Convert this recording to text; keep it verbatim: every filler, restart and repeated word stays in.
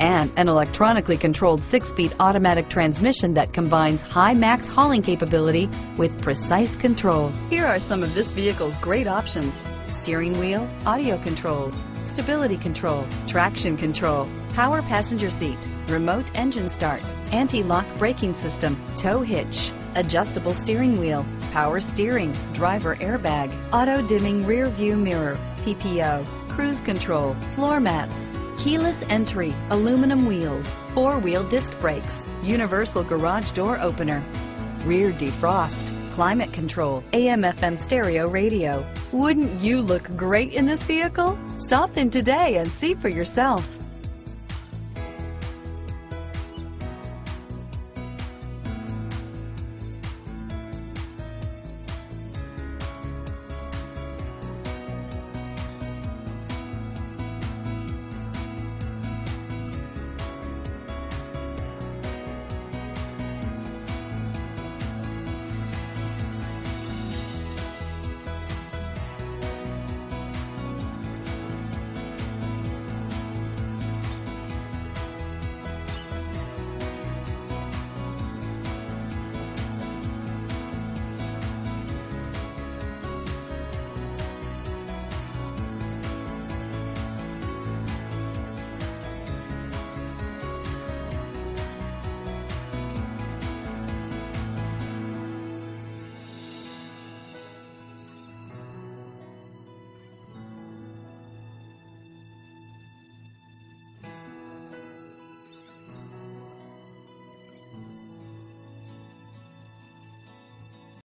and an electronically controlled six-speed automatic transmission that combines high max hauling capability with precise control. Here are some of this vehicle's great options: steering wheel audio controls, stability control, traction control, power passenger seat, remote engine start, anti-lock braking system, tow hitch, adjustable steering wheel, power steering, driver airbag, auto dimming rear view mirror, P P O, cruise control, floor mats, keyless entry, aluminum wheels, four-wheel disc brakes, universal garage door opener, rear defrost, climate control, A M F M stereo radio. Wouldn't you look great in this vehicle? Stop in today and see for yourself.